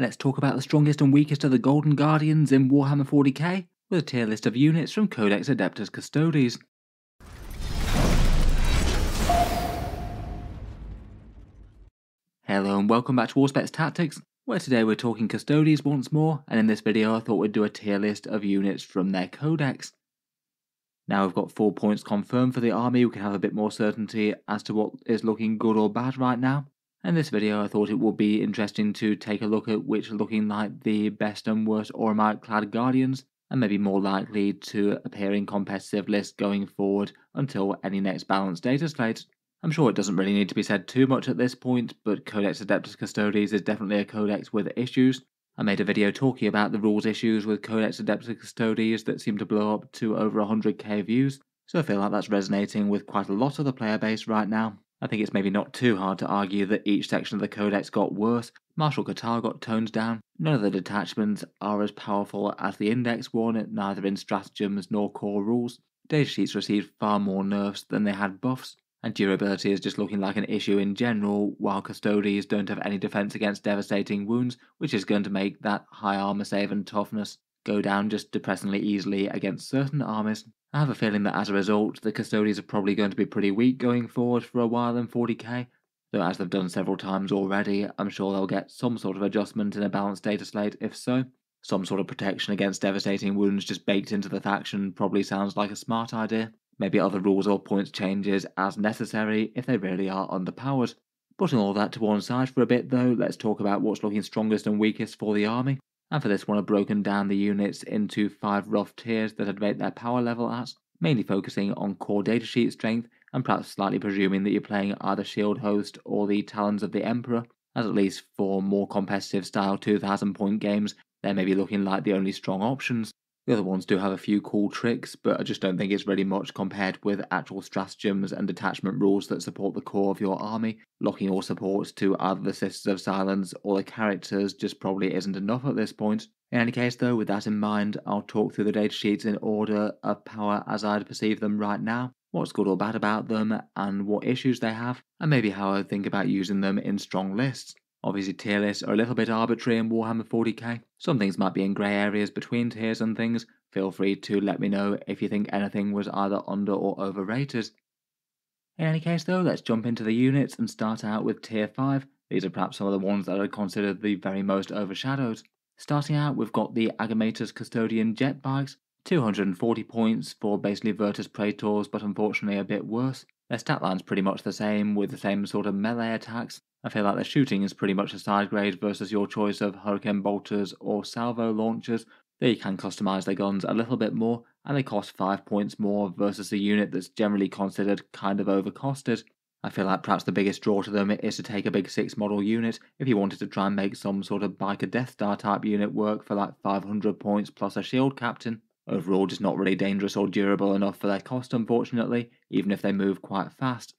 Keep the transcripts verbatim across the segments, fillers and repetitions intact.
Let's talk about the strongest and weakest of the Golden Guardians in Warhammer forty K, with a tier list of units from Codex Adeptus Custodes. Hello and welcome back to Auspex Tactics, where today we're talking Custodes once more, and in this video I thought we'd do a tier list of units from their Codex. Now we've got four points confirmed for the army, we can have a bit more certainty as to what is looking good or bad right now. In this video I thought it would be interesting to take a look at which are looking like the best and worst Oromite clad Guardians, and maybe more likely to appear in competitive lists going forward until any next balanced data slate. I'm sure it doesn't really need to be said too much at this point, but Codex Adeptus Custodes is definitely a codex with issues. I made a video talking about the rules issues with Codex Adeptus Custodes that seem to blow up to over one hundred K views, so I feel like that's resonating with quite a lot of the player base right now. I think it's maybe not too hard to argue that each section of the codex got worse. Martial Ka'Tah got toned down, none of the detachments are as powerful as the index one, neither in stratagems nor core rules, data sheets received far more nerfs than they had buffs, and durability is just looking like an issue in general, while Custodes don't have any defense against devastating wounds, which is going to make that high armor save and toughness go down just depressingly easily against certain armies. I have a feeling that as a result, the Custodes are probably going to be pretty weak going forward for a while in forty K, though as they've done several times already, I'm sure they'll get some sort of adjustment in a balanced data slate if so. Some sort of protection against devastating wounds just baked into the faction probably sounds like a smart idea. Maybe other rules or points changes as necessary if they really are underpowered. Putting all that to one side for a bit though, let's talk about what's looking strongest and weakest for the army. And for this one I've broken down the units into five rough tiers that I'd rate their power level at, mainly focusing on core datasheet strength and perhaps slightly presuming that you're playing either Shield Host or the Talons of the Emperor, as at least for more competitive style two thousand point games they may be looking like the only strong options. The other ones do have a few cool tricks, but I just don't think it's really much compared with actual stratagems and detachment rules that support the core of your army. Locking all supports to either the Sisters of Silence or the characters just probably isn't enough at this point. In any case though, with that in mind, I'll talk through the datasheets in order of power as I'd perceive them right now, what's good or bad about them, and what issues they have, and maybe how I think about using them in strong lists. Obviously tier lists are a little bit arbitrary in Warhammer forty K, some things might be in grey areas between tiers and things, feel free to let me know if you think anything was either under or overrated. In any case though, let's jump into the units and start out with tier five, these are perhaps some of the ones that I consider the very most overshadowed. Starting out we've got the Agamatus Custodian Jetbikes, two hundred forty points for basically Virtus Praetors but unfortunately a bit worse. Their stat line's pretty much the same with the same sort of melee attacks. I feel like their shooting is pretty much a side grade versus your choice of Hurricane Bolters or Salvo Launchers. They can customise their guns a little bit more, and they cost five points more versus a unit that's generally considered kind of overcosted. I feel like perhaps the biggest draw to them is to take a big six model unit if you wanted to try and make some sort of Biker Death Star type unit work for like five hundred points plus a Shield Captain. Overall just not really dangerous or durable enough for their cost unfortunately, even if they move quite fast.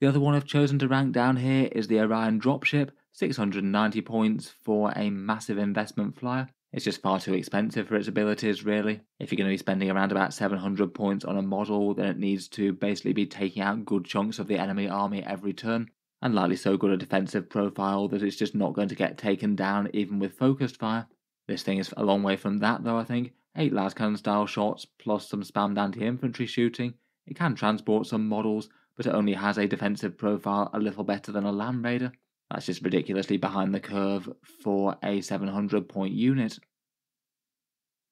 The other one I've chosen to rank down here is the Orion Dropship, six hundred ninety points for a massive investment flyer. It's just far too expensive for its abilities really. If you're going to be spending around about seven hundred points on a model, then it needs to basically be taking out good chunks of the enemy army every turn, and likely so good a defensive profile that it's just not going to get taken down even with focused fire. This thing is a long way from that though I think, eight Lascannon style shots plus some spammed anti-infantry shooting. It can transport some models, but it only has a defensive profile a little better than a Land Raider. That's just ridiculously behind the curve for a seven hundred point unit.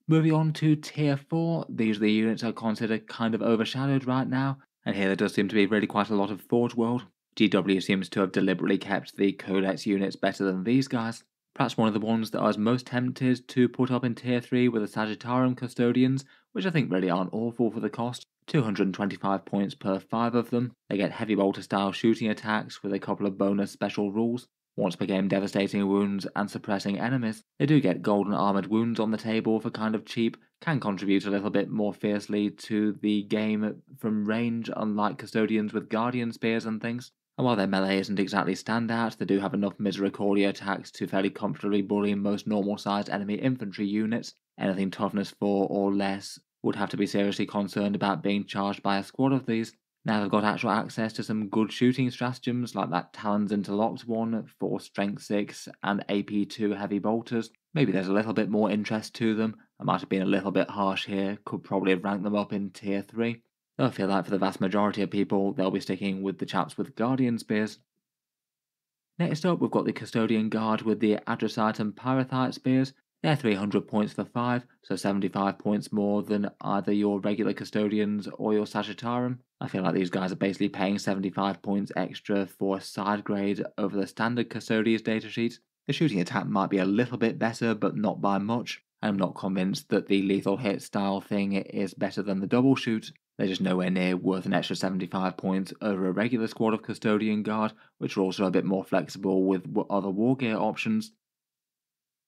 Moving on to tier four, these are the units I consider kind of overshadowed right now, and here there does seem to be really quite a lot of Forge World. G W seems to have deliberately kept the Codex units better than these guys. Perhaps one of the ones that I was most tempted to put up in tier three were the Sagittarium Custodians, which I think really aren't awful for the cost. two hundred twenty-five points per five of them. They get heavy bolter style shooting attacks with a couple of bonus special rules, once per game devastating wounds and suppressing enemies. They do get golden armoured wounds on the table for kind of cheap, can contribute a little bit more fiercely to the game from range unlike Custodians with Guardian Spears and things. And while their melee isn't exactly standout, they do have enough Misericordia attacks to fairly comfortably bully most normal sized enemy infantry units. Anything toughness four or less would have to be seriously concerned about being charged by a squad of these. Now they've got actual access to some good shooting stratagems like that Talons Interlocked one for Strength six and A P two Heavy Bolters. Maybe there's a little bit more interest to them. I might have been a little bit harsh here, could probably have ranked them up in tier three. Though I feel like for the vast majority of people, they'll be sticking with the chaps with Guardian Spears. Next up, we've got the Custodian Guard with the Adressite and Pyrethite Spears. They're three hundred points for five, so seventy-five points more than either your regular Custodians or your Sagittarum. I feel like these guys are basically paying seventy-five points extra for a side grade over the standard Custodes datasheet. The shooting attack might be a little bit better, but not by much. I'm not convinced that the lethal hit style thing is better than the double shoot. They're just nowhere near worth an extra seventy-five points over a regular squad of Custodian Guard, which are also a bit more flexible with other wargear options.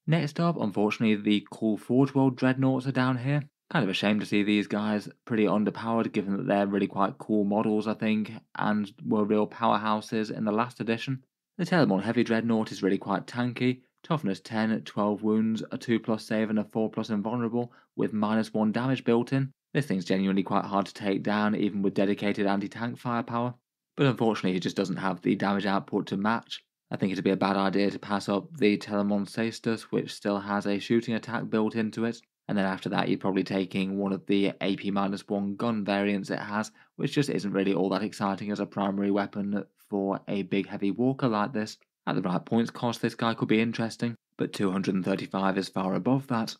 Next up, unfortunately, the cool Forge World Dreadnoughts are down here. Kind of a shame to see these guys, pretty underpowered given that they're really quite cool models I think, and were real powerhouses in the last edition. The Telemon Heavy Dreadnought is really quite tanky, toughness ten, twelve wounds, a two plus save and a four plus invulnerable with minus one damage built in. This thing's genuinely quite hard to take down even with dedicated anti-tank firepower, but unfortunately it just doesn't have the damage output to match. I think it'd be a bad idea to pass up the Telemon Sestus, which still has a shooting attack built into it, and then after that you're probably taking one of the A P minus one gun variants it has, which just isn't really all that exciting as a primary weapon for a big heavy walker like this. At the right points cost this guy could be interesting, but two hundred thirty-five is far above that.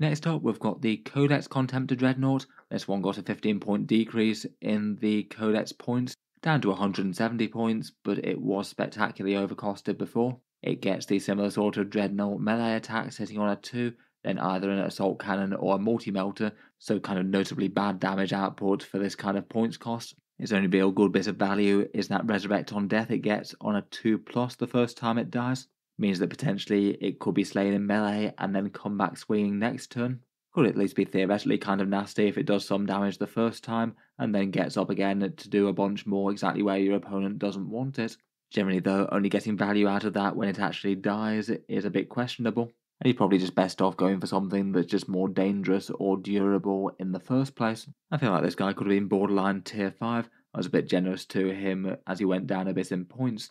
Next up we've got the Codex Contemptor Dreadnought. This one got a fifteen point decrease in the Codex points, down to one hundred seventy points, but it was spectacularly overcosted before. It gets the similar sort of dreadnought melee attacks hitting on a two, then either an assault cannon or a multi-melter, so kind of notably bad damage output for this kind of points cost. Its only real good bit of value is that Resurrect on Death it gets on a two plus the first time it dies. Means that potentially it could be slain in melee and then come back swinging next turn. Could at least be theoretically kind of nasty if it does some damage the first time and then gets up again to do a bunch more exactly where your opponent doesn't want it. Generally though, only getting value out of that when it actually dies is a bit questionable, and you're probably just best off going for something that's just more dangerous or durable in the first place. I feel like this guy could have been borderline tier five. I was a bit generous to him as he went down a bit in points.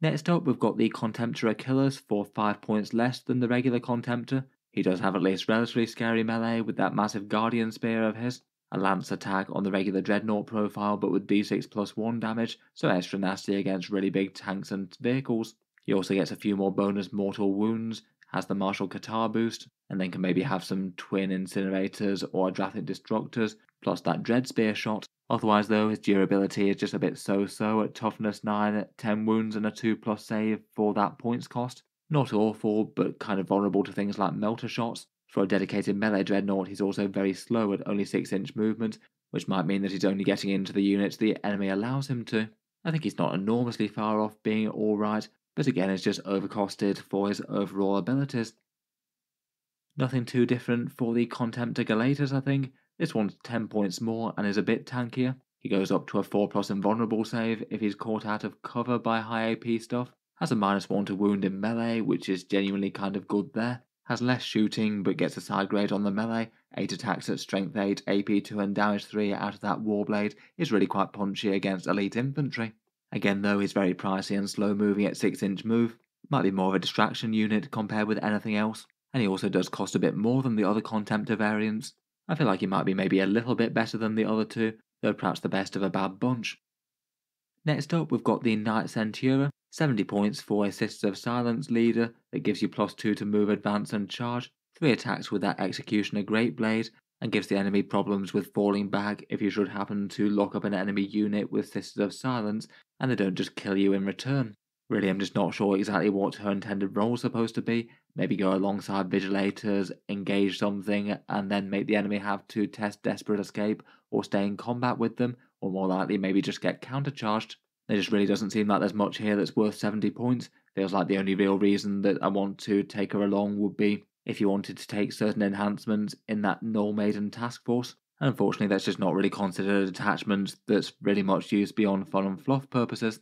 Next up we've got the Contemptor Achilles for five points less than the regular Contemptor. He does have at least relatively scary melee with that massive Guardian Spear of his, a lance attack on the regular Dreadnought profile but with d six plus one damage, so extra nasty against really big tanks and vehicles. He also gets a few more bonus mortal wounds, has the Martial Ka'Tah boost, and then can maybe have some twin Incinerators or Adrathic Destructors, plus that Dread Spear shot. Otherwise though, his durability is just a bit so-so at toughness nine, ten wounds and a two plus save for that points cost. Not awful, but kind of vulnerable to things like melter shots. For a dedicated melee dreadnought, he's also very slow at only six inch movement, which might mean that he's only getting into the units the enemy allows him to. I think he's not enormously far off being alright, but again it's just overcosted for his overall abilities. Nothing too different for the Contemptor Galators I think. This one's ten points more and is a bit tankier. He goes up to a four plus invulnerable save if he's caught out of cover by high A P stuff. Has a minus one to wound in melee, which is genuinely kind of good there. Has less shooting, but gets a side grade on the melee. eight attacks at strength eight, A P two and damage three out of that Warblade is really quite punchy against elite infantry. Again though, he's very pricey and slow moving at six inch move. Might be more of a distraction unit compared with anything else. And he also does cost a bit more than the other Contemptor variants. I feel like he might be maybe a little bit better than the other two, though perhaps the best of a bad bunch. Next up we've got the Knight Centura. seventy points for a Sisters of Silence leader that gives you plus two to move, advance and charge, three attacks with that Executioner Great Blade, and gives the enemy problems with falling back if you should happen to lock up an enemy unit with Sisters of Silence and they don't just kill you in return. Really I'm just not sure exactly what her intended role is supposed to be. Maybe go alongside Vigilators, engage something and then make the enemy have to test Desperate Escape or stay in combat with them, or more likely maybe just get countercharged. There just really doesn't seem like there's much here that's worth seventy points. Feels like the only real reason that I want to take her along would be if you wanted to take certain enhancements in that Null Maiden task force. And unfortunately that's just not really considered a detachment that's really much used beyond fun and fluff purposes.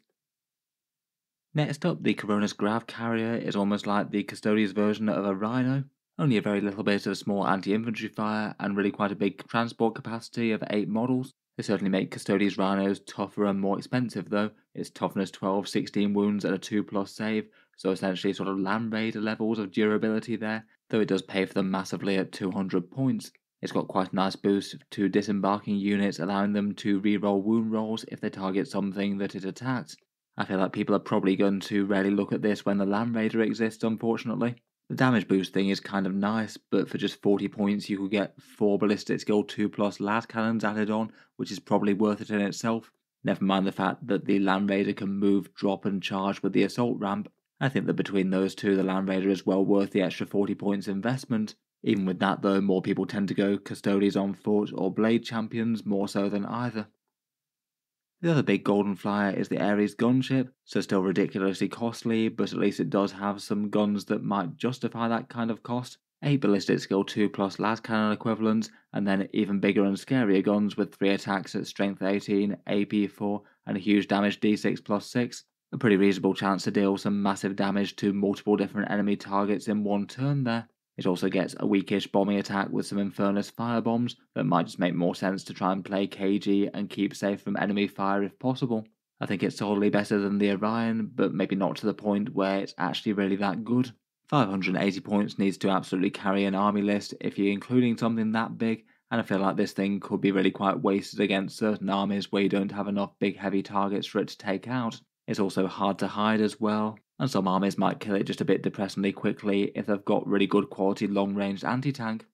Next up, the Coronis Grav Carrier is almost like the Custodes version of a Rhino. Only a very little bit of small anti-infantry fire and really quite a big transport capacity of eight models. They certainly make Custodian's Rhinos tougher and more expensive though. It's toughness twelve, sixteen wounds and a two plus save, so essentially sort of Land Raider levels of durability there, though it does pay for them massively at two hundred points. It's got quite a nice boost to disembarking units, allowing them to reroll wound rolls if they target something that it attacks. I feel like people are probably going to rarely look at this when the Land Raider exists, unfortunately. The damage boost thing is kind of nice, but for just forty points you could get four Ballistic Skill two plus Lascannons added on, which is probably worth it in itself. Never mind the fact that the Land Raider can move, drop and charge with the assault ramp. I think that between those two the Land Raider is well worth the extra forty points investment. Even with that though, more people tend to go Custodians on foot or Blade Champions more so than either. The other big golden flyer is the Ares gunship, so still ridiculously costly, but at least it does have some guns that might justify that kind of cost. eight Ballistic Skill two plus Lascannon equivalents, and then even bigger and scarier guns with three attacks at Strength eighteen, A P four, and a huge damage D six plus six. A pretty reasonable chance to deal some massive damage to multiple different enemy targets in one turn there. It also gets a weakish bombing attack with some Infernus firebombs that might just make more sense to try and play cagey and keep safe from enemy fire if possible. I think it's solidly better than the Orion, but maybe not to the point where it's actually really that good. five hundred eighty points needs to absolutely carry an army list if you're including something that big, and I feel like this thing could be really quite wasted against certain armies where you don't have enough big heavy targets for it to take out. It's also hard to hide as well, and some armies might kill it just a bit depressingly quickly if they've got really good quality long-ranged anti-tank.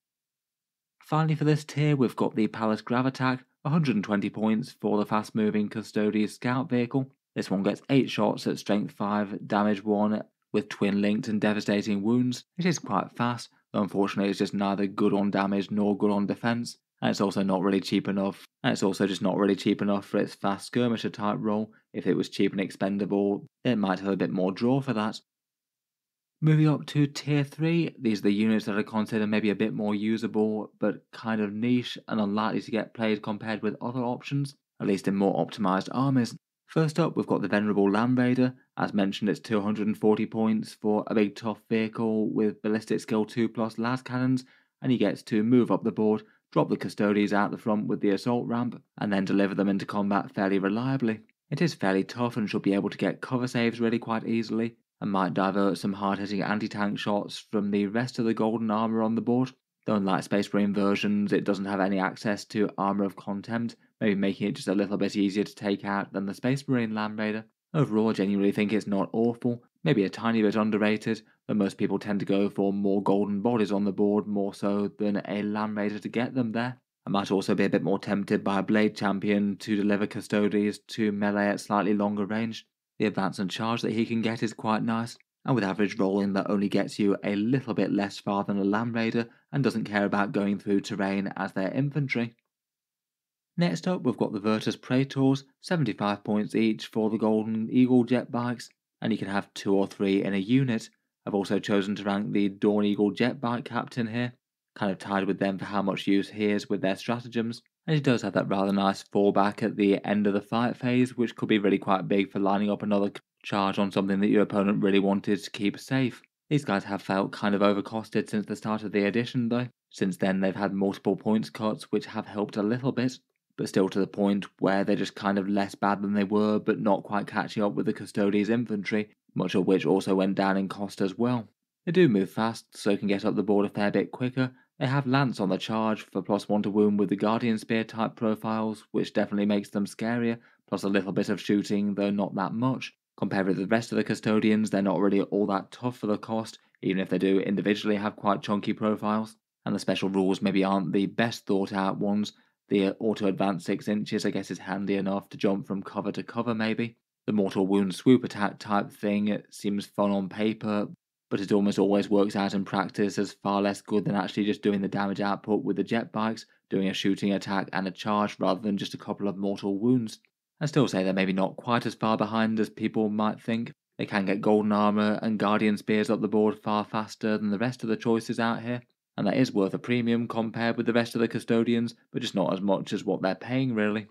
Finally for this tier we've got the Pallas Gravatak, one hundred twenty points for the fast-moving Custodia Scout Vehicle. This one gets eight shots at Strength five, Damage one, with twin-linked and devastating wounds. It is quite fast, though unfortunately it's just neither good on damage nor good on defence, and it's also not really cheap enough, and it's also just not really cheap enough for its fast skirmisher type role. If it was cheap and expendable, it might have a bit more draw for that. Moving up to tier three, these are the units that I consider maybe a bit more usable, but kind of niche and unlikely to get played compared with other options, at least in more optimised armies. First up we've got the venerable Land Raider. As mentioned, it's two hundred forty points for a big tough vehicle with Ballistic Skill two plus Lascannons, and he gets to move up the board, drop the Custodians out the front with the assault ramp, and then deliver them into combat fairly reliably. It is fairly tough and should be able to get cover saves really quite easily, and might divert some hard-hitting anti-tank shots from the rest of the golden armour on the board. Though unlike Space Marine versions, it doesn't have any access to Armor of Contempt, maybe making it just a little bit easier to take out than the Space Marine Land Raider. Overall, I genuinely think it's not awful, maybe a tiny bit underrated, though most people tend to go for more golden bodies on the board more so than a Land Raider to get them there. I might also be a bit more tempted by a Blade Champion to deliver Custodians to melee at slightly longer range. The advance and charge that he can get is quite nice, and with average rolling that only gets you a little bit less far than a Land Raider, and doesn't care about going through terrain as their infantry. Next up we've got the Virtus Praetors, seventy-five points each for the Golden Eagle Jetbikes, and you can have two or three in a unit. I've also chosen to rank the Dawn Eagle Jetbike Captain here. Kind of tied with them for how much use he is with their stratagems, and he does have that rather nice fallback at the end of the fight phase, which could be really quite big for lining up another charge on something that your opponent really wanted to keep safe. These guys have felt kind of overcosted since the start of the edition though. Since then they've had multiple points cuts which have helped a little bit, but still to the point where they're just kind of less bad than they were, but not quite catching up with the Custodian's infantry, much of which also went down in cost as well. They do move fast, so can get up the board a fair bit quicker. They have Lance on the charge for plus one to wound with the Guardian Spear type profiles, which definitely makes them scarier, plus a little bit of shooting, though not that much. Compared with the rest of the Custodians, they're not really all that tough for the cost, even if they do individually have quite chunky profiles. And the special rules maybe aren't the best thought out ones. The auto advance six inches I guess is handy enough to jump from cover to cover maybe. The mortal wound swoop attack type thing seems fun on paper, but it almost always works out in practice as far less good than actually just doing the damage output with the jet bikes, doing a shooting attack and a charge rather than just a couple of mortal wounds. I still say they're maybe not quite as far behind as people might think. They can get golden armour and Guardian Spears up the board far faster than the rest of the choices out here, and that is worth a premium compared with the rest of the Custodians, but just not as much as what they're paying really.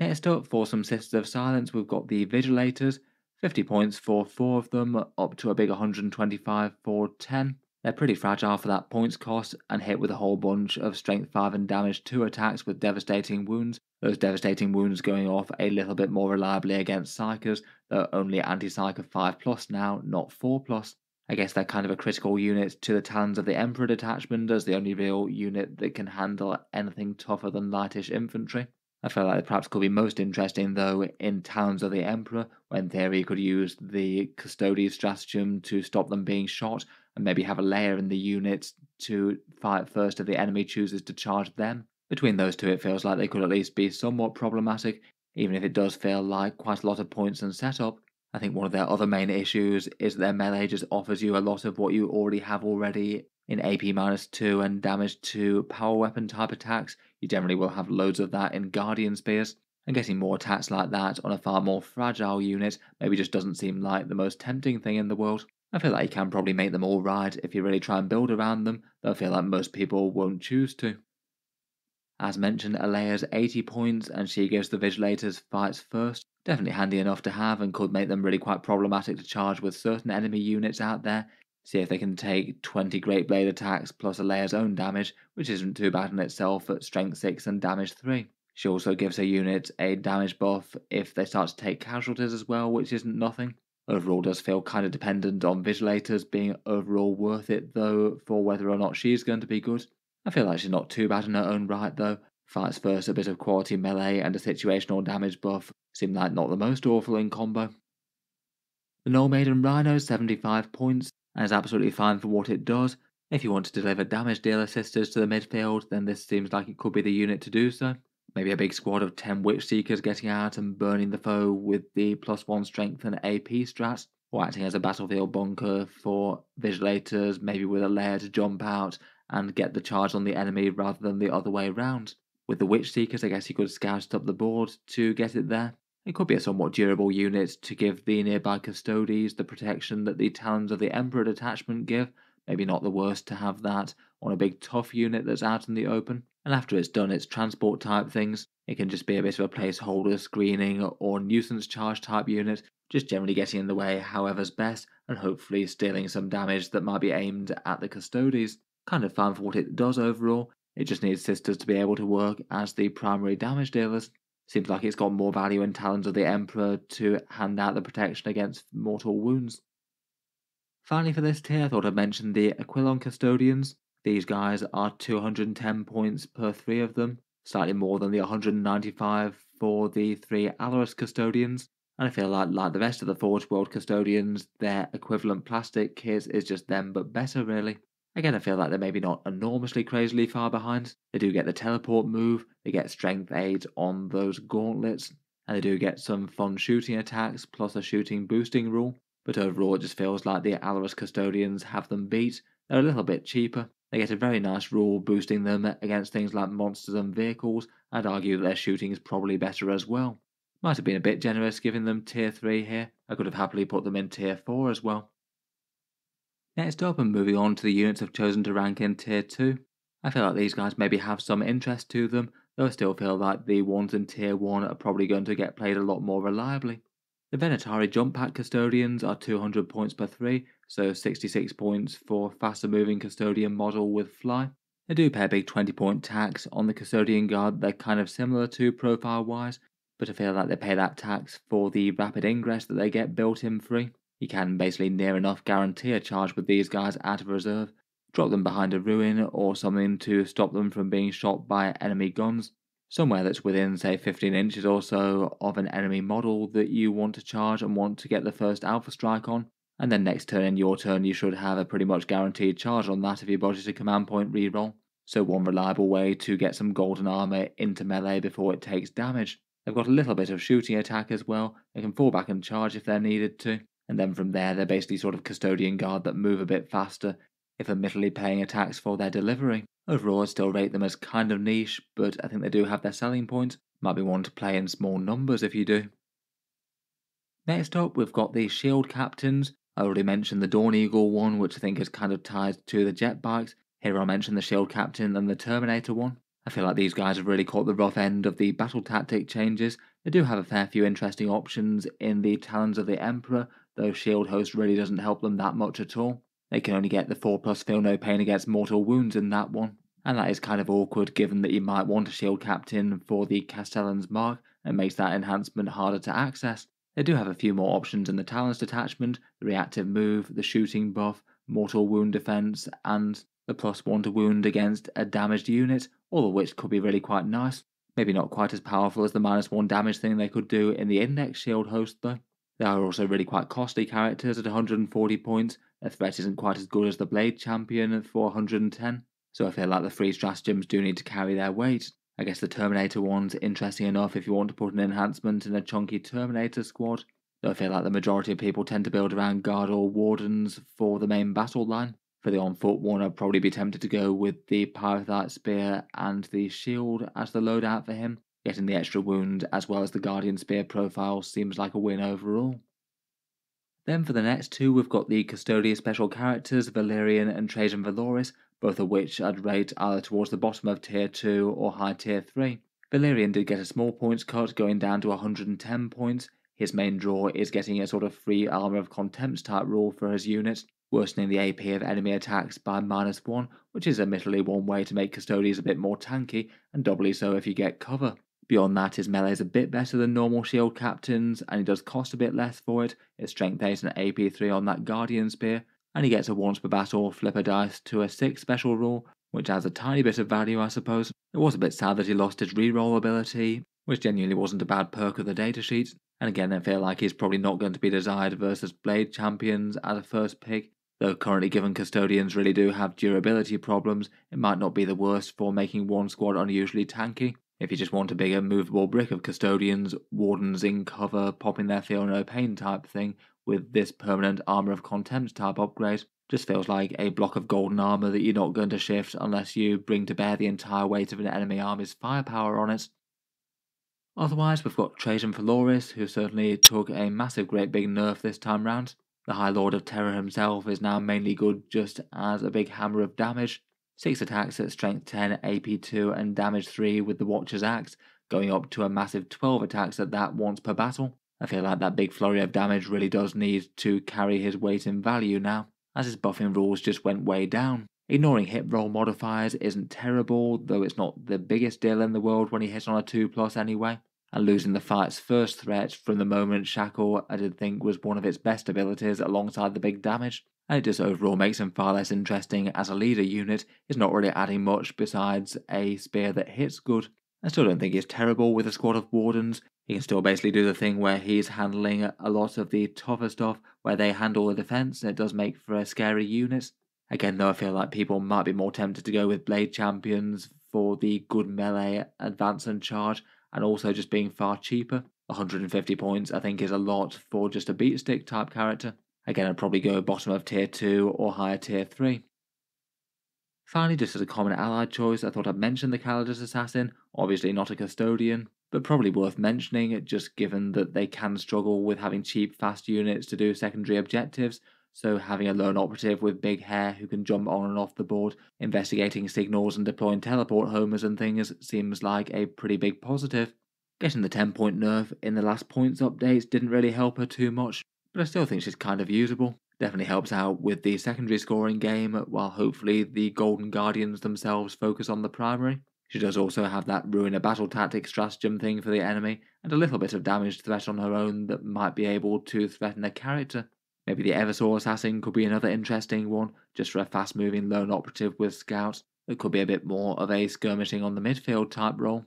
Next up, for some Sisters of Silence, we've got the Vigilators. fifty points for four of them, up to a big one hundred twenty-five for ten. They're pretty fragile for that points cost, and hit with a whole bunch of strength five and damage two attacks with devastating wounds, those devastating wounds going off a little bit more reliably against psychers, though only anti-psych of five plus now, not four plus. I guess they're kind of a critical unit to the Talons of the Emperor detachment as the only real unit that can handle anything tougher than lightish infantry. I feel like they perhaps could be most interesting though in Talons of the Emperor, when Theory could use the Custodian stratagem to stop them being shot, and maybe have a layer in the unit to fight first if the enemy chooses to charge them. Between those two it feels like they could at least be somewhat problematic, even if it does feel like quite a lot of points and setup. I think one of their other main issues is that their melee just offers you a lot of what you already have already in A P minus two and damage to power weapon type attacks. You generally will have loads of that in Guardian Spears, and getting more attacks like that on a far more fragile unit maybe just doesn't seem like the most tempting thing in the world. I feel like you can probably make them all right if you really try and build around them, though I feel like most people won't choose to. As mentioned, Alea's eighty points and she gives the Vigilators fights first. Definitely handy enough to have and could make them really quite problematic to charge with certain enemy units out there. See if they can take twenty Great Blade attacks plus Alea's own damage, which isn't too bad in itself at strength six and damage three. She also gives her unit a damage buff if they start to take casualties as well, which isn't nothing. Overall does feel kind of dependent on Vigilators being overall worth it though for whether or not she's going to be good. I feel like she's not too bad in her own right though. Fights first, a bit of quality melee and a situational damage buff seem like not the most awful in combo. The Gnoll Maiden Rhino is seventy-five points and is absolutely fine for what it does. If you want to deliver damage dealer sisters to the midfield, then this seems like it could be the unit to do so. Maybe a big squad of ten Witch Seekers getting out and burning the foe with the plus one strength and A P strats, or acting as a battlefield bunker for Vigilators, maybe with a layer to jump out and get the charge on the enemy rather than the other way round. With the Witch Seekers, I guess you could scout it up the board to get it there. It could be a somewhat durable unit to give the nearby Custodes the protection that the Talons of the Emperor detachment give. Maybe not the worst to have that on a big tough unit that's out in the open. And after it's done its transport type things, it can just be a bit of a placeholder, screening or nuisance charge type unit, just generally getting in the way however's best and hopefully stealing some damage that might be aimed at the Custodes. Kind of fine for what it does overall, it just needs sisters to be able to work as the primary damage dealers. Seems like it's got more value in Talons of the Emperor to hand out the protection against mortal wounds. Finally for this tier I thought I'd mention the Aquilon Custodians. These guys are two hundred ten points per three of them, slightly more than the one hundred ninety-five for the three Allarus Custodians, and I feel like, like the rest of the Forge World Custodians, their equivalent plastic kit is just them but better really. Again, I feel like they're maybe not enormously crazily far behind. They do get the teleport move, they get strength eight on those gauntlets, and they do get some fun shooting attacks plus a shooting boosting rule, but overall it just feels like the Allarus Custodians have them beat. They're a little bit cheaper. They get a very nice rule boosting them against things like monsters and vehicles. I'd argue that their shooting is probably better as well. Might have been a bit generous giving them tier three here. I could have happily put them in tier four as well. Next up, and moving on to the units I've chosen to rank in tier two. I feel like these guys maybe have some interest to them, though I still feel like the ones in tier one are probably going to get played a lot more reliably. The Venatari Jump Pack Custodians are two hundred points per three, so sixty-six points for faster moving Custodian model with Fly. They do pay a big twenty point tax on the Custodian Guard they're kind of similar to profile wise, but I feel like they pay that tax for the rapid ingress that they get built in free. You can basically near enough guarantee a charge with these guys out of reserve, drop them behind a ruin or something to stop them from being shot by enemy guns, somewhere that's within say fifteen inches or so of an enemy model that you want to charge and want to get the first alpha strike on. And then next turn in your turn you should have a pretty much guaranteed charge on that if you budget a command point reroll. So one reliable way to get some golden armour into melee before it takes damage. They've got a little bit of shooting attack as well, they can fall back and charge if they're needed to. And then from there they're basically sort of Custodian Guard that move a bit faster, if admittedly paying a tax for their delivery. Overall I still rate them as kind of niche, but I think they do have their selling point. Might be one to play in small numbers if you do. Next up we've got the Shield Captains. I already mentioned the Dawn Eagle one, which I think is kind of tied to the Jetbikes. Here I'll mention the Shield Captain and the Terminator one. I feel like these guys have really caught the rough end of the battle tactic changes. They do have a fair few interesting options in the Talons of the Emperor, though Shield Host really doesn't help them that much at all. They can only get the four plus feel no pain against mortal wounds in that one, and that is kind of awkward given that you might want a shield captain for the Castellan's Mark and makes that enhancement harder to access. They do have a few more options in the Talons detachment, the reactive move, the shooting buff, mortal wound defense, and the plus one to wound against a damaged unit, all of which could be really quite nice. Maybe not quite as powerful as the minus one damage thing they could do in the index shield host though. They are also really quite costly characters at one hundred forty points, their threat isn't quite as good as the Blade Champion at four hundred ten, so I feel like the free stratagems do need to carry their weight. I guess the Terminator one's interesting enough if you want to put an enhancement in a chunky Terminator squad, though I feel like the majority of people tend to build around Guard or Wardens for the main battle line. For the on-foot one, I'd probably be tempted to go with the Pyrethite Spear and the Shield as the loadout for him. Getting the extra wound as well as the Guardian Spear profile seems like a win overall. Then for the next two, we've got the Custodia special characters, Valerian and Trajann Valoris, both of which I'd rate either towards the bottom of tier two or high tier three. Valerian did get a small points cut, going down to one hundred ten points. His main draw is getting a sort of free Armor of Contempt type rule for his unit, worsening the A P of enemy attacks by minus one, which is admittedly one way to make Custodians a bit more tanky, and doubly so if you get cover. Beyond that, his melee is a bit better than normal shield captains, and he does cost a bit less for it. It's strength eight and A P three on that Guardian Spear, and he gets a once per battle flip a dice to a six special rule, which adds a tiny bit of value I suppose. It was a bit sad that he lost his reroll ability, which genuinely wasn't a bad perk of the datasheet, and again I feel like he's probably not going to be desired versus Blade Champions as a first pick, though currently given Custodians really do have durability problems, it might not be the worst for making one squad unusually tanky. If you just want a bigger movable brick of Custodians, Wardens in cover, popping their feel no pain type thing, with this permanent Armor of Contempt type upgrade, just feels like a block of golden armour that you're not going to shift unless you bring to bear the entire weight of an enemy army's firepower on it. Otherwise, we've got Trajann Valoris, who certainly took a massive great big nerf this time round. The High Lord of Terror himself is now mainly good just as a big hammer of damage. Six attacks at strength ten, A P two and damage three with the Watcher's Axe, going up to a massive twelve attacks at that once per battle. I feel like that big flurry of damage really does need to carry his weight in value now, as his buffing rules just went way down. Ignoring hit roll modifiers isn't terrible, though it's not the biggest deal in the world when he hits on a two plus anyway, and losing the fight's first threat from the moment Shackle I did think was one of its best abilities alongside the big damage, and it just overall makes him far less interesting as a leader unit. Is not really adding much besides a spear that hits good. I still don't think he's terrible with a squad of Wardens. He can still basically do the thing where he's handling a lot of the tougher stuff where they handle the defense, and it does make for a scary unit. Again though, I feel like people might be more tempted to go with Blade Champions for the good melee advance and charge, and also just being far cheaper. one hundred fifty points I think is a lot for just a beat stick type character. Again, I'd probably go bottom of tier two or higher tier three. Finally, just as a common allied choice, I thought I'd mention the Calidus Assassin, obviously not a Custodian, but probably worth mentioning just given that they can struggle with having cheap fast units to do secondary objectives, so having a lone operative with big hair who can jump on and off the board, investigating signals and deploying teleport homers and things seems like a pretty big positive. Getting the ten point nerf in the last points updates didn't really help her too much, but I still think she's kind of usable. Definitely helps out with the secondary scoring game, while hopefully the Golden Guardians themselves focus on the primary. She does also have that ruin a battle tactic stratagem thing for the enemy, and a little bit of damage threat on her own that might be able to threaten a character. Maybe the Eversaw Assassin could be another interesting one, just for a fast moving lone operative with scouts. It could be a bit more of a skirmishing on the midfield type role.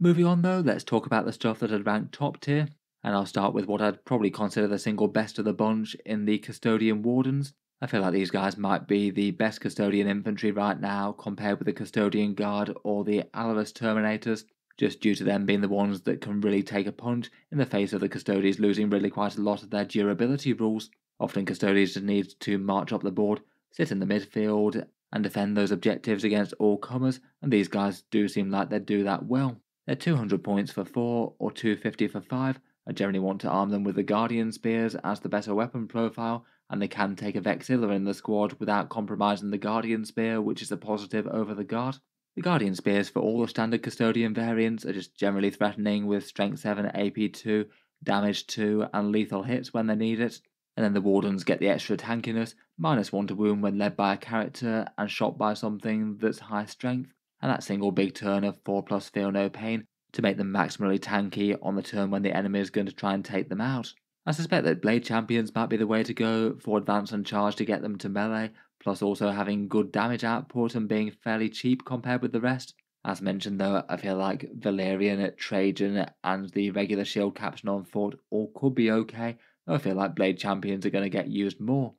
Moving on though, let's talk about the stuff that had ranked top tier. And I'll start with what I'd probably consider the single best of the bunch in the Custodian Wardens. I feel like these guys might be the best Custodian infantry right now compared with the Custodian Guard or the Allarus Terminators, just due to them being the ones that can really take a punch in the face of the Custodians losing really quite a lot of their durability rules. Often Custodians just need to march up the board, sit in the midfield and defend those objectives against all comers, and these guys do seem like they do that well. They're two hundred points for four or two hundred fifty for five. I generally want to arm them with the Guardian Spears as the better weapon profile, and they can take a Vexilla in the squad without compromising the Guardian Spear, which is a positive over the Guard. The Guardian Spears for all the standard Custodian variants are just generally threatening with strength seven, A P two, damage two and lethal hits when they need it. and then the Wardens get the extra tankiness, minus one to wound when led by a character and shot by something that's high strength, and that single big turn of four plus feel no pain to make them maximally tanky on the turn when the enemy is going to try and take them out. I suspect that Blade Champions might be the way to go for advance and charge to get them to melee, plus also having good damage output and being fairly cheap compared with the rest. As mentioned though, I feel like Valerian, Trajann and the regular Shield Captain on foot all could be okay, though I feel like Blade Champions are going to get used more.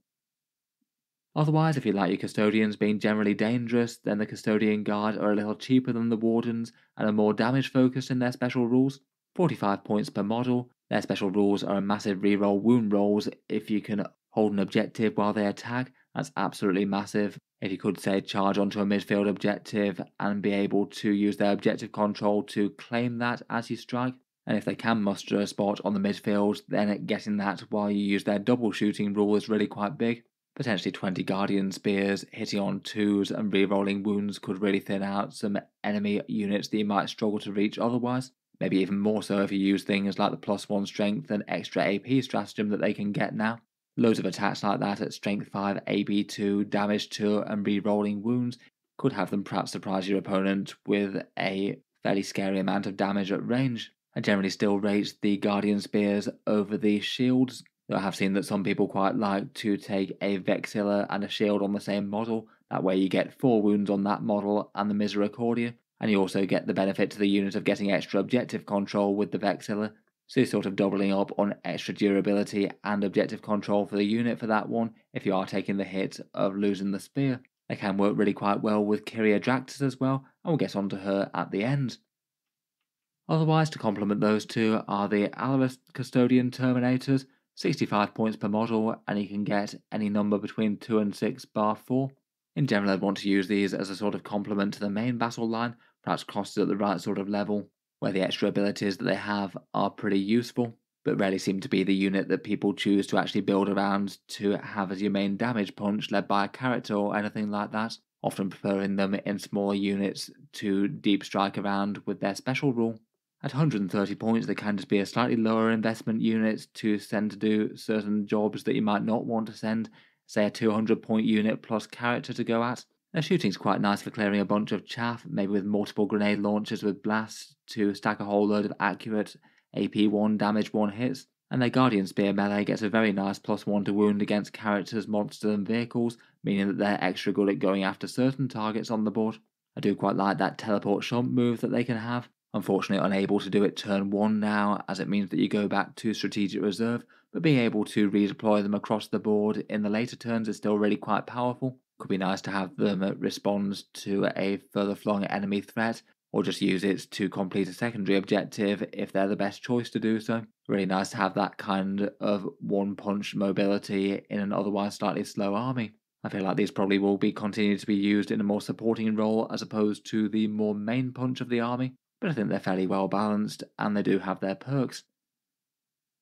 Otherwise, if you like your Custodians being generally dangerous, then the Custodian Guard are a little cheaper than the Wardens and are more damage focused in their special rules. forty-five points per model, their special rules are a massive reroll wound rolls if you can hold an objective while they attack. That's absolutely massive. If you could, say, charge onto a midfield objective and be able to use their objective control to claim that as you strike, and if they can muster a spot on the midfield, then getting that while you use their double shooting rule is really quite big. Potentially twenty Guardian Spears hitting on twos and rerolling wounds could really thin out some enemy units that you might struggle to reach otherwise. Maybe even more so if you use things like the plus one strength and extra A P stratagem that they can get now. Loads of attacks like that at strength five, A B two, damage two and re-rolling wounds could have them perhaps surprise your opponent with a fairly scary amount of damage at range. I generally still rate the Guardian Spears over the shields, though I have seen that some people quite like to take a Vexilla and a shield on the same model. That way you get four wounds on that model and the Misericordia, and you also get the benefit to the unit of getting extra objective control with the Vexilla. So you're sort of doubling up on extra durability and objective control for the unit for that one if you are taking the hit of losing the spear. They can work really quite well with Kyria Dractus as well, and we'll get onto her at the end. Otherwise, to complement those two are the Allarus Custodian Terminators, sixty-five points per model, and you can get any number between two and six bar four. In general, I'd want to use these as a sort of complement to the main battle line, perhaps costed at the right sort of level, where the extra abilities that they have are pretty useful, but rarely seem to be the unit that people choose to actually build around to have as your main damage punch led by a character or anything like that, often preferring them in smaller units to deep strike around with their special rule. At one hundred thirty points they can just be a slightly lower investment unit to send to do certain jobs that you might not want to send, say a two hundred point unit plus character to go at. Their shooting's quite nice for clearing a bunch of chaff, maybe with multiple grenade launchers with blasts to stack a whole load of accurate A P one damage one hits, and their Guardian Spear melee gets a very nice plus one to wound against characters, monsters and vehicles, meaning that they're extra good at going after certain targets on the board. I do quite like that teleport shunt move that they can have, unfortunately unable to do it turn one now as it means that you go back to strategic reserve, but being able to redeploy them across the board in the later turns is still really quite powerful. Could be nice to have them respond to a further flung enemy threat, or just use it to complete a secondary objective if they're the best choice to do so. Really nice to have that kind of one punch mobility in an otherwise slightly slow army. I feel like these probably will be continued to be used in a more supporting role as opposed to the more main punch of the army, but I think they're fairly well balanced and they do have their perks.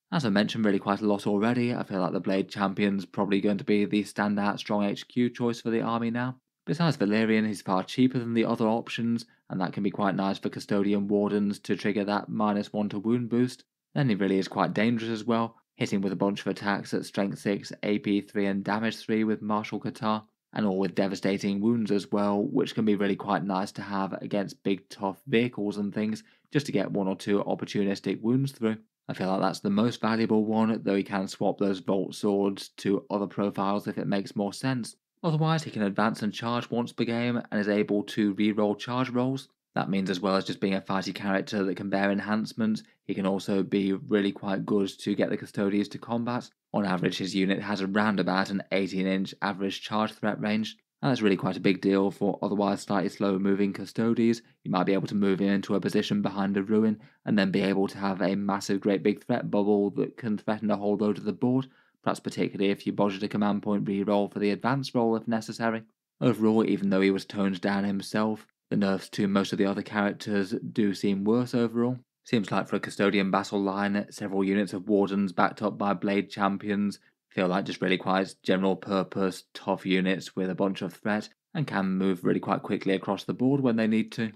As I mentioned really quite a lot already, I feel like the Blade Champion's probably going to be the standout strong H Q choice for the army now. Besides Valerian, he's far cheaper than the other options, and that can be quite nice for Custodian Wardens to trigger that minus one to wound boost. Then he really is quite dangerous as well, hitting with a bunch of attacks at strength six, A P three and damage three with Martial Ka'Tah, and all with devastating wounds as well, which can be really quite nice to have against big tough vehicles and things, just to get one or two opportunistic wounds through. I feel like that's the most valuable one, though he can swap those bolt swords to other profiles if it makes more sense. Otherwise, he can advance and charge once per game and is able to reroll charge rolls. That means as well as just being a fighty character that can bear enhancements, he can also be really quite good to get the Custodians to combat. On average, his unit has around about an eighteen inch average charge threat range, and that's really quite a big deal for otherwise slightly slow moving Custodians. You might be able to move him into a position behind a ruin and then be able to have a massive great big threat bubble that can threaten a whole load of the board, perhaps particularly if you budget a command point reroll for the advance roll if necessary. Overall, even though he was toned down himself, the nerfs to most of the other characters do seem worse overall. Seems like for a Custodian battle line, several units of Wardens backed up by Blade Champions feel like just really quite general purpose tough units with a bunch of threat and can move really quite quickly across the board when they need to.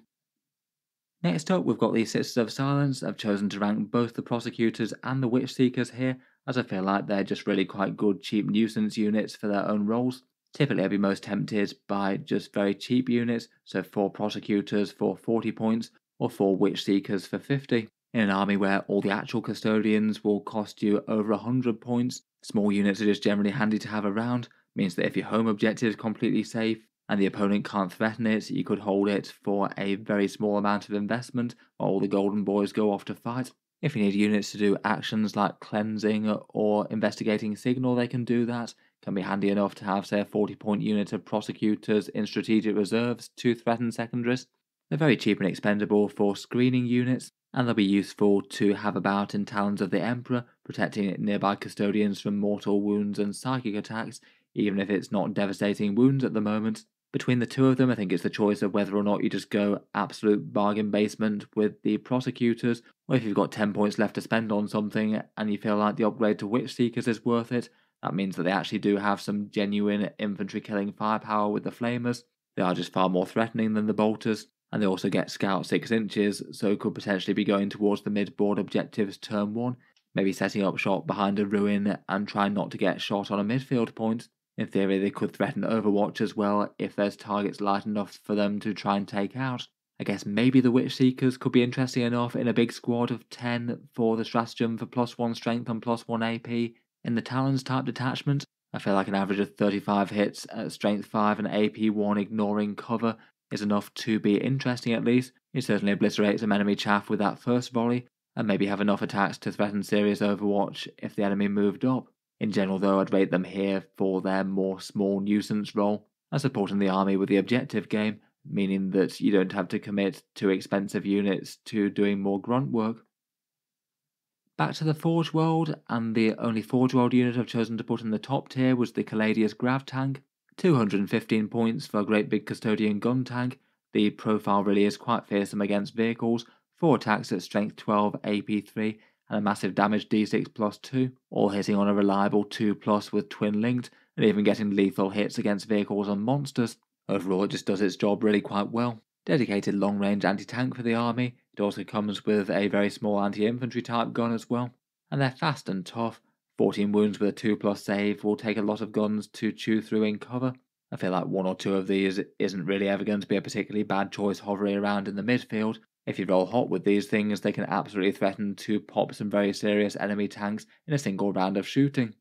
Next up we've got the Sisters of Silence. I've chosen to rank both the Prosecutors and the Witch Seekers here as I feel like they're just really quite good cheap nuisance units for their own roles. Typically I'd be most tempted by just very cheap units, so four Prosecutors for forty points or four Witch Seekers for fifty. In an army where all the actual Custodians will cost you over one hundred points, small units are just generally handy to have around. It means that if your home objective is completely safe and the opponent can't threaten it, you could hold it for a very small amount of investment while all the golden boys go off to fight. If you need units to do actions like cleansing or investigating signal, they can do that. It can be handy enough to have, say, a forty point unit of Prosecutors in strategic reserves to threaten secondaries. They're very cheap and expendable for screening units, and they'll be useful to have about in Talons of the Emperor, protecting nearby Custodians from mortal wounds and psychic attacks, even if it's not devastating wounds at the moment. Between the two of them, I think it's the choice of whether or not you just go absolute bargain basement with the Prosecutors, or if you've got ten points left to spend on something and you feel like the upgrade to Witch Seekers is worth it. That means that they actually do have some genuine infantry killing firepower with the Flamers. They are just far more threatening than the Bolters, and they also get Scout six inches, so could potentially be going towards the mid-board objectives turn one, maybe setting up shot behind a ruin and trying not to get shot on a midfield point. In theory, they could threaten Overwatch as well if there's targets light enough for them to try and take out. I guess maybe the Witch Seekers could be interesting enough in a big squad of ten for the stratagem for plus one strength and plus one A P in the Talons type detachment. I feel like an average of thirty-five hits at strength five and A P one ignoring cover is enough to be interesting at least. It certainly obliterates some enemy chaff with that first volley, and maybe have enough attacks to threaten serious Overwatch if the enemy moved up. In general though, I'd rate them here for their more small nuisance role, and supporting the army with the objective game, meaning that you don't have to commit to expensive units to doing more grunt work. Back to the Forge World, and the only Forge World unit I've chosen to put in the top tier was the Caladius Grav Tank. two hundred fifteen points for a great big Custodian gun tank. The profile really is quite fearsome against vehicles, four attacks at strength twelve, A P three, and a massive damage d six plus two, all hitting on a reliable two plus with twin linked, and even getting lethal hits against vehicles and monsters. Overall, it just does its job really quite well. Dedicated long range anti-tank for the army. It also comes with a very small anti-infantry type gun as well, and they're fast and tough. fourteen wounds with a two plus save will take a lot of guns to chew through in cover. I feel like one or two of these isn't really ever going to be a particularly bad choice hovering around in the midfield. If you roll hot with these things, they can absolutely threaten to pop some very serious enemy tanks in a single round of shooting.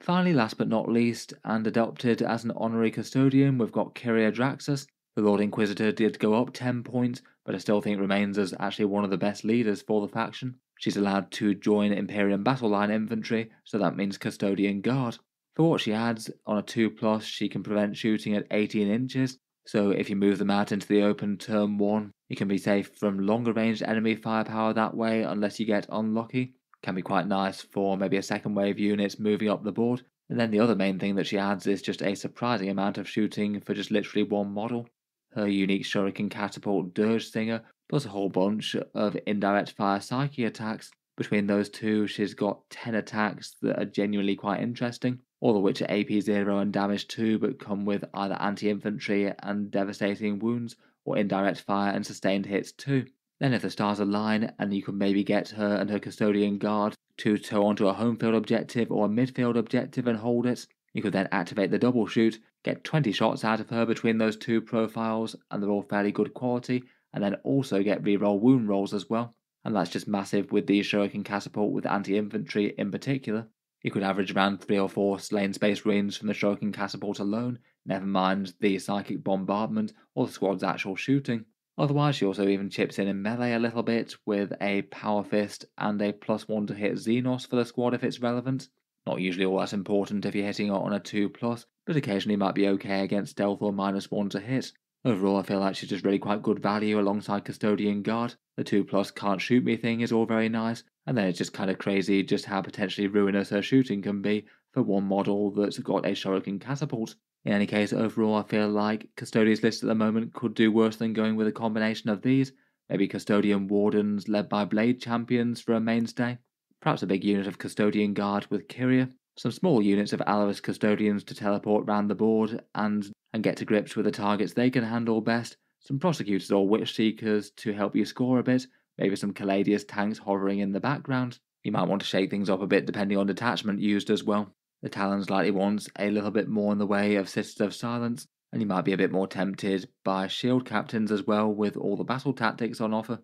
Finally, last but not least, and adopted as an honorary Custodian, we've got Kyria Dractus. The Lord Inquisitor did go up ten points, but I still think remains as actually one of the best leaders for the faction. She's allowed to join Imperium Battle Line Infantry, so that means Custodian Guard. For what she adds, on a two plus, she can prevent shooting at eighteen inches, so if you move them out into the open turn one, you can be safe from longer range enemy firepower that way unless you get unlucky. Can be quite nice for maybe a second wave units moving up the board. And then the other main thing that she adds is just a surprising amount of shooting for just literally one model. Her unique Shuriken Catapult Dirge Singer, plus a whole bunch of indirect fire psyche attacks. Between those two, she's got ten attacks that are genuinely quite interesting, all of which are A P zero and damage two, but come with either anti-infantry and devastating wounds, or indirect fire and sustained hits too. Then if the stars align, and you can maybe get her and her Custodian Guard to tow onto a home field objective or a midfield objective and hold it, you could then activate the double shoot, get twenty shots out of her between those two profiles, and they're all fairly good quality, and then also get reroll wound rolls as well. And that's just massive with the Shuriken Catapult with anti-infantry in particular. You could average around three or four slain space marines from the Shuriken Catapult alone, never mind the psychic bombardment or the squad's actual shooting. Otherwise, she also even chips in in melee a little bit with a Power Fist and a plus one to hit Xenos for the squad if it's relevant. Not usually all that important if you're hitting on a two plus, but occasionally might be okay against stealth or minus one to hit. Overall, I feel like she's just really quite good value alongside Custodian Guard. The two plus can't shoot me thing is all very nice, and then it's just kind of crazy just how potentially ruinous her shooting can be for one model that's got a Shuriken Catapult. In any case, overall I feel like Custodian's list at the moment could do worse than going with a combination of these. Maybe Custodian Wardens led by Blade Champions for a mainstay. Perhaps a big unit of Custodian Guard with Kyria. Some small units of Allarus Custodians to teleport round the board and and get to grips with the targets they can handle best, some Prosecutors or Witch Seekers to help you score a bit, maybe some Caladius tanks hovering in the background. You might want to shake things up a bit depending on detachment used as well. The Talons likely wants a little bit more in the way of Sisters of Silence, and you might be a bit more tempted by Shield Captains as well with all the battle tactics on offer.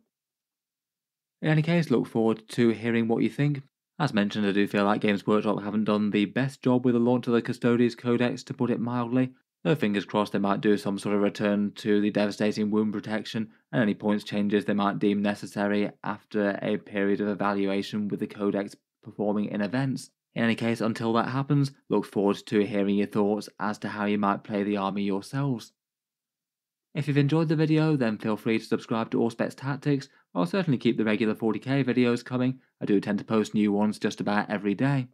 In any case, look forward to hearing what you think. As mentioned, I do feel like Games Workshop haven't done the best job with the launch of the Custodes Codex, to put it mildly, though fingers crossed they might do some sort of return to the devastating wound protection and any points changes they might deem necessary after a period of evaluation with the Codex performing in events. In any case, until that happens, look forward to hearing your thoughts as to how you might play the army yourselves. If you've enjoyed the video, then feel free to subscribe to Auspex Tactics. I'll certainly keep the regular forty K videos coming. I do tend to post new ones just about every day.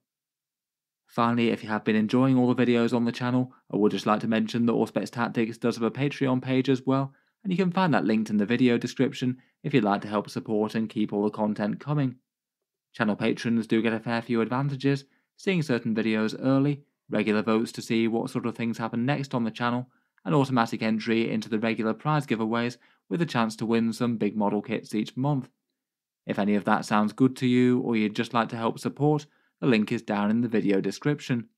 Finally, if you have been enjoying all the videos on the channel, I would just like to mention that Auspex Tactics does have a Patreon page as well, and you can find that linked in the video description if you'd like to help support and keep all the content coming. Channel patrons do get a fair few advantages, seeing certain videos early, regular votes to see what sort of things happen next on the channel, and automatic entry into the regular prize giveaways with a chance to win some big model kits each month. If any of that sounds good to you or you'd just like to help support, the link is down in the video description.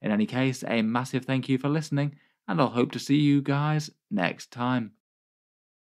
In any case, a massive thank you for listening, and I'll hope to see you guys next time.